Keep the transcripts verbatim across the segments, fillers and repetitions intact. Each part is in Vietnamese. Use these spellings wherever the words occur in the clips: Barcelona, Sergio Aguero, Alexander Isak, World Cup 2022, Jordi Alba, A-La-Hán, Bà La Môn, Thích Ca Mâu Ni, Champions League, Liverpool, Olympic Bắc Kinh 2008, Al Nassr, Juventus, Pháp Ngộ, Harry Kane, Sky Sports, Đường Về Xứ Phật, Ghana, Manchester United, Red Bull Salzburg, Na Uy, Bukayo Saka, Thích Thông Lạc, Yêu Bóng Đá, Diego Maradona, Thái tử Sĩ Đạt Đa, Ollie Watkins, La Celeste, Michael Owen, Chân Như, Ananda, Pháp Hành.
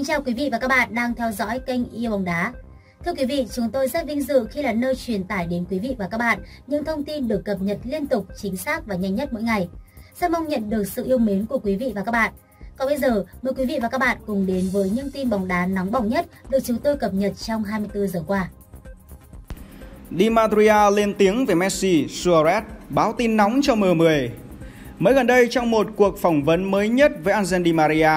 Kính chào quý vị và các bạn đang theo dõi kênh Yêu Bóng Đá. Thưa quý vị, chúng tôi rất vinh dự khi là nơi truyền tải đến quý vị và các bạn những thông tin được cập nhật liên tục, chính xác và nhanh nhất mỗi ngày. Rất mong nhận được sự yêu mến của quý vị và các bạn. Còn bây giờ, mời quý vị và các bạn cùng đến với những tin bóng đá nóng bỏng nhất được chúng tôi cập nhật trong hai mươi tư giờ qua. Di Maria lên tiếng về Messi, Suarez báo tin nóng cho M mười. Mới gần đây, trong một cuộc phỏng vấn mới nhất với Angel Di Maria,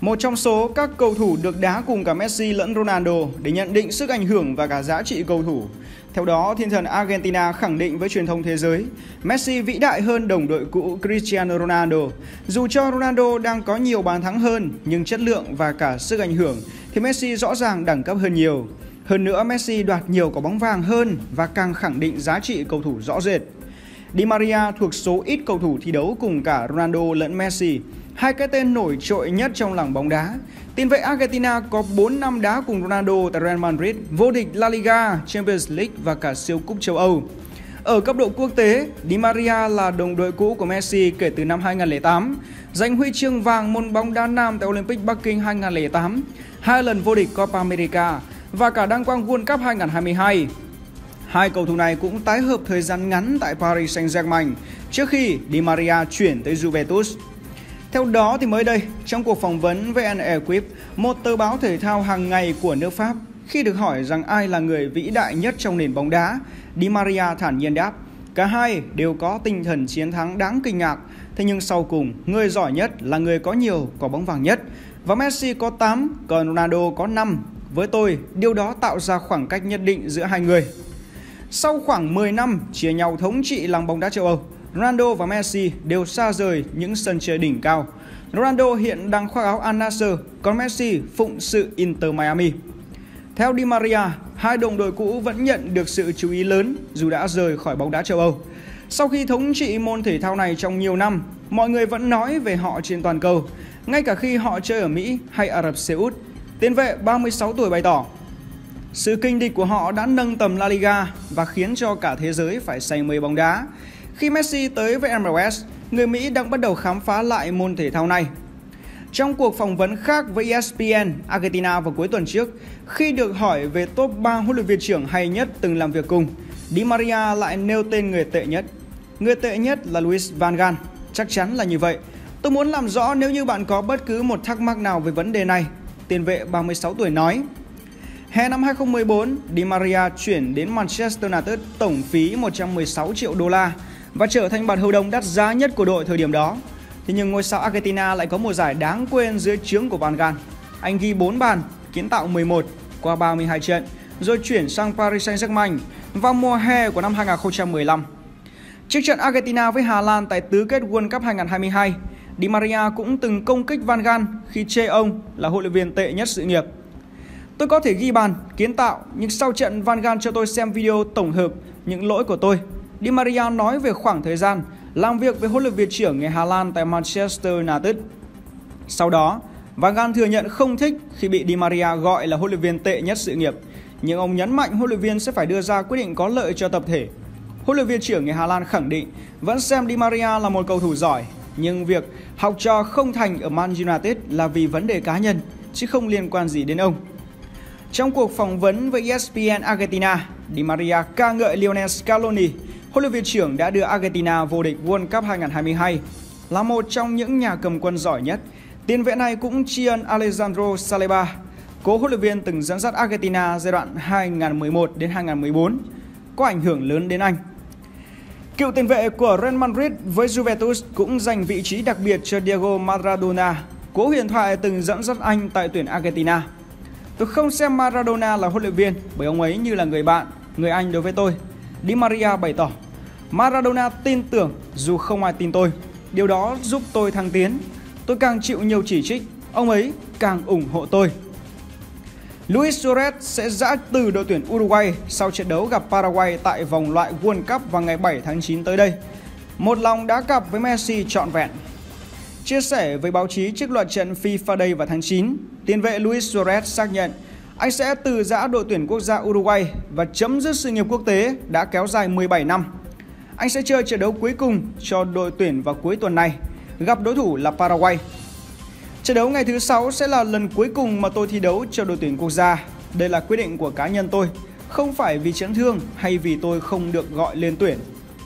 một trong số các cầu thủ được đá cùng cả Messi lẫn Ronaldo để nhận định sức ảnh hưởng và cả giá trị cầu thủ. Theo đó, thiên thần Argentina khẳng định với truyền thông thế giới, Messi vĩ đại hơn đồng đội cũ Cristiano Ronaldo. Dù cho Ronaldo đang có nhiều bàn thắng hơn, nhưng chất lượng và cả sức ảnh hưởng thì Messi rõ ràng đẳng cấp hơn nhiều. Hơn nữa, Messi đoạt nhiều quả bóng vàng hơn và càng khẳng định giá trị cầu thủ rõ rệt. Di Maria thuộc số ít cầu thủ thi đấu cùng cả Ronaldo lẫn Messi, hai cái tên nổi trội nhất trong làng bóng đá. Tiền vệ Argentina có bốn năm đá cùng Ronaldo tại Real Madrid, vô địch La Liga, Champions League và cả siêu cúp châu Âu. Ở cấp độ quốc tế, Di Maria là đồng đội cũ của Messi kể từ năm hai nghìn không trăm lẻ tám, giành huy chương vàng môn bóng đá nam tại Olympic Bắc Kinh hai nghìn không trăm lẻ tám, hai lần vô địch Copa America và cả đăng quang World Cup hai nghìn không trăm hai mươi hai. Hai cầu thủ này cũng tái hợp thời gian ngắn tại Paris Saint-Germain trước khi Di Maria chuyển tới Juventus. Theo đó thì mới đây, trong cuộc phỏng vấn với L'Equipe, một tờ báo thể thao hàng ngày của nước Pháp, khi được hỏi rằng ai là người vĩ đại nhất trong nền bóng đá, Di Maria thản nhiên đáp, cả hai đều có tinh thần chiến thắng đáng kinh ngạc, thế nhưng sau cùng, người giỏi nhất là người có nhiều quả bóng vàng nhất, và Messi có tám, còn Ronaldo có năm. Với tôi, điều đó tạo ra khoảng cách nhất định giữa hai người. Sau khoảng mười năm chia nhau thống trị làng bóng đá châu Âu, Ronaldo và Messi đều xa rời những sân chơi đỉnh cao. Ronaldo hiện đang khoác áo Al Nassr, còn Messi phụng sự Inter Miami. Theo Di Maria, hai đồng đội cũ vẫn nhận được sự chú ý lớn dù đã rời khỏi bóng đá châu Âu. Sau khi thống trị môn thể thao này trong nhiều năm, mọi người vẫn nói về họ trên toàn cầu, ngay cả khi họ chơi ở Mỹ hay Ả Rập Xê Út. Tiền vệ ba mươi sáu tuổi bày tỏ, sự kinh địch của họ đã nâng tầm La Liga và khiến cho cả thế giới phải say mê bóng đá. Khi Messi tới với M L S, người Mỹ đang bắt đầu khám phá lại môn thể thao này. Trong cuộc phỏng vấn khác với E S P N Argentina vào cuối tuần trước, khi được hỏi về top ba huấn luyện viên trưởng hay nhất từng làm việc cùng, Di Maria lại nêu tên người tệ nhất. Người tệ nhất là Luis Van Gaal, chắc chắn là như vậy. Tôi muốn làm rõ nếu như bạn có bất cứ một thắc mắc nào về vấn đề này, tiền vệ ba mươi sáu tuổi nói. Hè năm hai nghìn không trăm mười bốn, Di Maria chuyển đến Manchester United tổng phí một trăm mười sáu triệu đô la và trở thành bản hợp đồng đắt giá nhất của đội thời điểm đó. Thế nhưng ngôi sao Argentina lại có một giải đáng quên dưới trướng của Van Gaal. Anh ghi bốn bàn, kiến tạo mười một qua ba mươi hai trận, rồi chuyển sang Paris Saint-Germain vào mùa hè của năm hai nghìn không trăm mười lăm. Trước trận Argentina với Hà Lan tại tứ kết World Cup hai nghìn không trăm hai mươi hai, Di Maria cũng từng công kích Van Gaal khi chê ông là huấn luyện viên tệ nhất sự nghiệp. Tôi có thể ghi bàn, kiến tạo, nhưng sau trận Van Gaal cho tôi xem video tổng hợp những lỗi của tôi. Di Maria nói về khoảng thời gian làm việc với huấn luyện viên trưởng người Hà Lan tại Manchester United. Sau đó, Van Gaal thừa nhận không thích khi bị Di Maria gọi là huấn luyện viên tệ nhất sự nghiệp, nhưng ông nhấn mạnh huấn luyện viên sẽ phải đưa ra quyết định có lợi cho tập thể. Huấn luyện viên trưởng người Hà Lan khẳng định vẫn xem Di Maria là một cầu thủ giỏi, nhưng việc học trò không thành ở Man United là vì vấn đề cá nhân, chứ không liên quan gì đến ông. Trong cuộc phỏng vấn với E S P N Argentina, Di Maria ca ngợi Lionel Scaloni, huấn luyện viên trưởng đã đưa Argentina vô địch World Cup hai nghìn không trăm hai mươi hai, là một trong những nhà cầm quân giỏi nhất. Tiền vệ này cũng tri ân Alejandro Saliba, cố huấn luyện viên từng dẫn dắt Argentina giai đoạn hai nghìn không trăm mười một đến hai nghìn không trăm mười bốn, có ảnh hưởng lớn đến Anh. Cựu tiền vệ của Real Madrid với Juventus cũng dành vị trí đặc biệt cho Diego Maradona, cố huyền thoại từng dẫn dắt Anh tại tuyển Argentina. Tôi không xem Maradona là huấn luyện viên bởi ông ấy như là người bạn, người anh đối với tôi. Di Maria bày tỏ, Maradona tin tưởng dù không ai tin tôi. Điều đó giúp tôi thăng tiến. Tôi càng chịu nhiều chỉ trích, ông ấy càng ủng hộ tôi. Luis Suarez sẽ giã từ đội tuyển Uruguay sau trận đấu gặp Paraguay tại vòng loại World Cup vào ngày bảy tháng chín tới đây. Một lòng đã cặp với Messi trọn vẹn. Chia sẻ với báo chí trước loạt trận FIFA Day vào tháng chín, tiền vệ Luis Suarez xác nhận anh sẽ từ giã đội tuyển quốc gia Uruguay và chấm dứt sự nghiệp quốc tế đã kéo dài mười bảy năm. Anh sẽ chơi trận đấu cuối cùng cho đội tuyển vào cuối tuần này, gặp đối thủ là Paraguay. Trận đấu ngày thứ sáu sẽ là lần cuối cùng mà tôi thi đấu cho đội tuyển quốc gia. Đây là quyết định của cá nhân tôi, không phải vì chấn thương hay vì tôi không được gọi lên tuyển.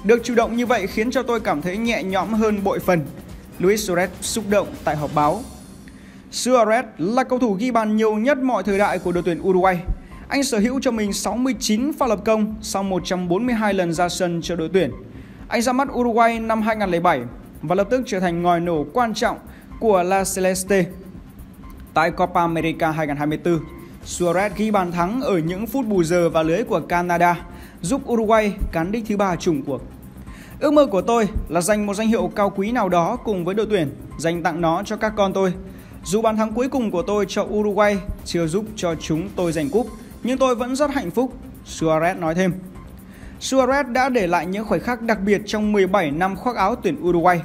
Được chủ động như vậy khiến cho tôi cảm thấy nhẹ nhõm hơn bội phần. Luis Suarez xúc động tại họp báo. Suarez là cầu thủ ghi bàn nhiều nhất mọi thời đại của đội tuyển Uruguay. Anh sở hữu cho mình sáu mươi chín pha lập công sau một trăm bốn mươi hai lần ra sân cho đội tuyển. Anh ra mắt Uruguay năm hai nghìn không trăm lẻ bảy và lập tức trở thành ngòi nổ quan trọng của La Celeste. Tại Copa America hai nghìn không trăm hai mươi tư, Suarez ghi bàn thắng ở những phút bù giờ vào lưới của Canada, giúp Uruguay cán đích thứ ba chung cuộc. Ước mơ của tôi là giành một danh hiệu cao quý nào đó cùng với đội tuyển, dành tặng nó cho các con tôi. Dù bàn thắng cuối cùng của tôi cho Uruguay chưa giúp cho chúng tôi giành cúp, nhưng tôi vẫn rất hạnh phúc, Suarez nói thêm. Suarez đã để lại những khoảnh khắc đặc biệt trong mười bảy năm khoác áo tuyển Uruguay.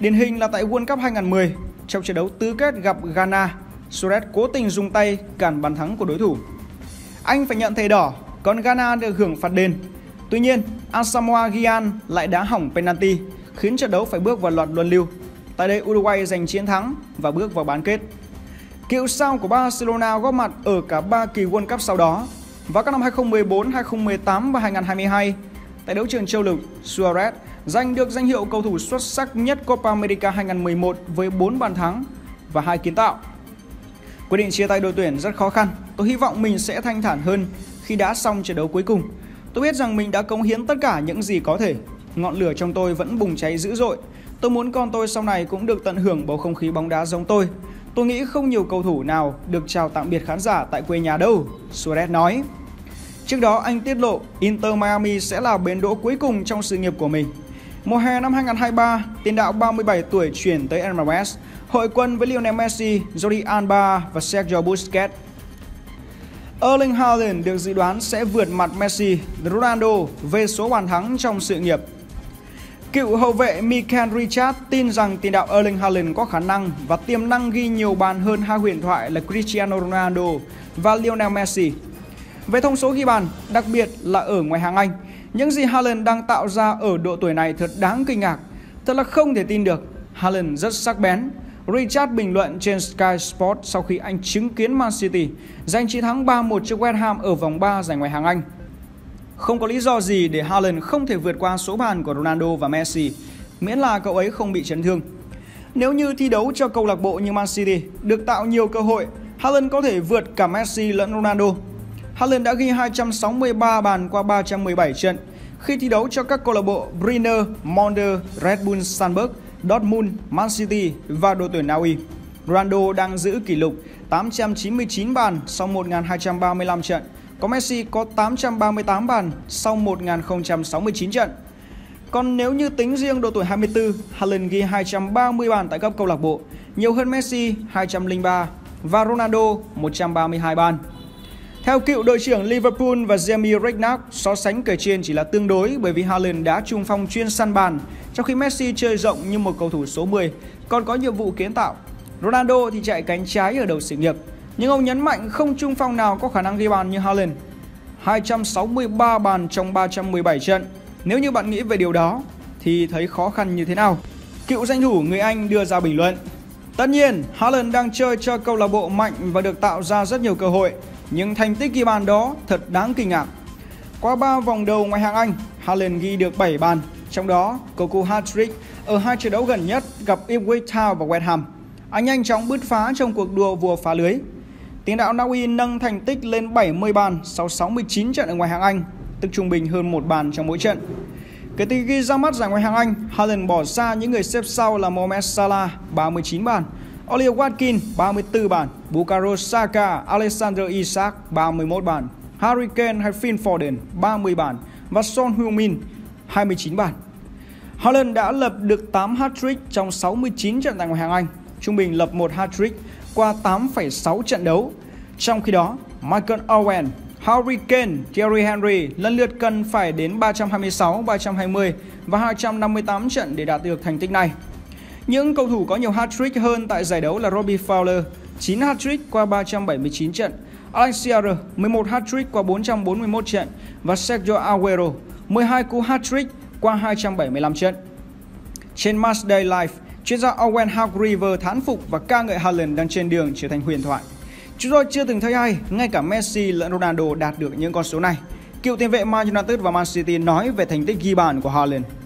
Điển hình là tại World Cup hai nghìn không trăm mười, trong trận đấu tứ kết gặp Ghana, Suarez cố tình dùng tay cản bàn thắng của đối thủ. Anh phải nhận thẻ đỏ, còn Ghana được hưởng phạt đền. Tuy nhiên, Asamoah Gyan lại đá hỏng penalty, khiến trận đấu phải bước vào loạt luân lưu. Tại đây Uruguay giành chiến thắng và bước vào bán kết. Cựu sao của Barcelona góp mặt ở cả ba kỳ World Cup sau đó. Vào các năm hai nghìn không trăm mười bốn, hai nghìn không trăm mười tám và hai nghìn không trăm hai mươi hai, tại đấu trường châu lục, Suarez giành được danh hiệu cầu thủ xuất sắc nhất Copa America hai nghìn không trăm mười một với bốn bàn thắng và hai kiến tạo. Quyết định chia tay đội tuyển rất khó khăn. Tôi hy vọng mình sẽ thanh thản hơn khi đã xong trận đấu cuối cùng. Tôi biết rằng mình đã cống hiến tất cả những gì có thể. Ngọn lửa trong tôi vẫn bùng cháy dữ dội. Tôi muốn con tôi sau này cũng được tận hưởng bầu không khí bóng đá giống tôi. Tôi nghĩ không nhiều cầu thủ nào được chào tạm biệt khán giả tại quê nhà đâu, Suarez nói. Trước đó anh tiết lộ Inter Miami sẽ là bến đỗ cuối cùng trong sự nghiệp của mình. Mùa hè năm hai nghìn không trăm hai mươi ba, tiền đạo ba mươi bảy tuổi chuyển tới em lờ ét, hội quân với Lionel Messi, Jordi Alba và Sergio Busquets. Erling Haaland được dự đoán sẽ vượt mặt Messi, Ronaldo về số bàn thắng trong sự nghiệp. Cựu hậu vệ Michael Richards tin rằng tiền đạo Erling Haaland có khả năng và tiềm năng ghi nhiều bàn hơn hai huyền thoại là Cristiano Ronaldo và Lionel Messi. Về thông số ghi bàn, đặc biệt là ở ngoại hạng Anh, những gì Haaland đang tạo ra ở độ tuổi này thật đáng kinh ngạc. Thật là không thể tin được, Haaland rất sắc bén. Richards bình luận trên Sky Sports sau khi anh chứng kiến Man City giành chiến thắng ba một trước West Ham ở vòng ba giải ngoại hạng Anh. Không có lý do gì để Haaland không thể vượt qua số bàn của Ronaldo và Messi, miễn là cậu ấy không bị chấn thương. Nếu như thi đấu cho câu lạc bộ như Man City được tạo nhiều cơ hội, Haaland có thể vượt cả Messi lẫn Ronaldo. Haaland đã ghi hai trăm sáu mươi ba bàn qua ba trăm mười bảy trận khi thi đấu cho các câu lạc bộ Briner, Monder, Red Bull Salzburg, Dortmund, Man City và đội tuyển Na Uy. Ronaldo đang giữ kỷ lục tám trăm chín mươi chín bàn sau một nghìn hai trăm ba mươi lăm trận, có Messi có tám trăm ba mươi tám bàn sau một nghìn không trăm sáu mươi chín trận. Còn nếu như tính riêng độ tuổi hai mươi tư, Haaland ghi hai trăm ba mươi bàn tại cấp câu lạc bộ, nhiều hơn Messi hai trăm lẻ ba và Ronaldo một trăm ba mươi hai bàn. Theo cựu đội trưởng Liverpool và Jamie Redknapp, so sánh kể trên chỉ là tương đối bởi vì Haaland đá trung phong chuyên săn bàn, trong khi Messi chơi rộng như một cầu thủ số mười, còn có nhiệm vụ kiến tạo. Ronaldo thì chạy cánh trái ở đầu sự nghiệp. Nhưng ông nhấn mạnh không trung phong nào có khả năng ghi bàn như Haaland. hai trăm sáu mươi ba bàn trong ba trăm mười bảy trận. Nếu như bạn nghĩ về điều đó thì thấy khó khăn như thế nào? Cựu danh thủ người Anh đưa ra bình luận. Tất nhiên, Haaland đang chơi cho câu lạc bộ mạnh và được tạo ra rất nhiều cơ hội. Nhưng thành tích ghi bàn đó thật đáng kinh ngạc. Qua ba vòng đầu ngoại hạng Anh, Haaland ghi được bảy bàn. Trong đó, có cú hat-trick ở hai trận đấu gần nhất gặp Ipswich Town và West Ham. Anh nhanh chóng bứt phá trong cuộc đua vua phá lưới. Tiền đạo Na Uy nâng thành tích lên bảy mươi bàn sau sáu mươi chín trận ở ngoại hạng Anh, tức trung bình hơn một bàn trong mỗi trận. Kể từ khi ra mắt giải ngoại hạng Anh, Haaland bỏ xa những người xếp sau là Mohamed Salah ba mươi chín bàn, Ollie Watkins ba mươi tư bàn, Bukayo Saka, Alexander Isak ba mươi mốt bàn, Harry Kane hay Phil Foden ba mươi bàn và Son Heung-min hai mươi chín bàn. Haaland đã lập được tám hat-trick trong sáu mươi chín trận tại ngoại hạng Anh, trung bình lập một hat-trick qua tám phẩy sáu trận đấu. Trong khi đó, Michael Owen, Harry Kane, Thierry Henry lần lượt cần phải đến ba trăm hai mươi sáu, ba trăm hai mươi và hai trăm năm mươi tám trận để đạt được thành tích này. Những cầu thủ có nhiều hat-trick hơn tại giải đấu là Robbie Fowler, chín hat-trick qua ba trăm bảy mươi chín trận, Alex Sierra, mười một hat-trick qua bốn trăm bốn mươi mốt trận và Sergio Aguero, mười hai cú hat-trick qua hai trăm bảy mươi lăm trận. Trên Matchday Live, Chuyên gia Owen Hargreaves thán phục và ca ngợi Haaland đang trên đường trở thành huyền thoại. Chúng tôi chưa từng thấy ai, ngay cả Messi lẫn Ronaldo đạt được những con số này. Cựu tiền vệ Man United và Man City nói về thành tích ghi bàn của Haaland.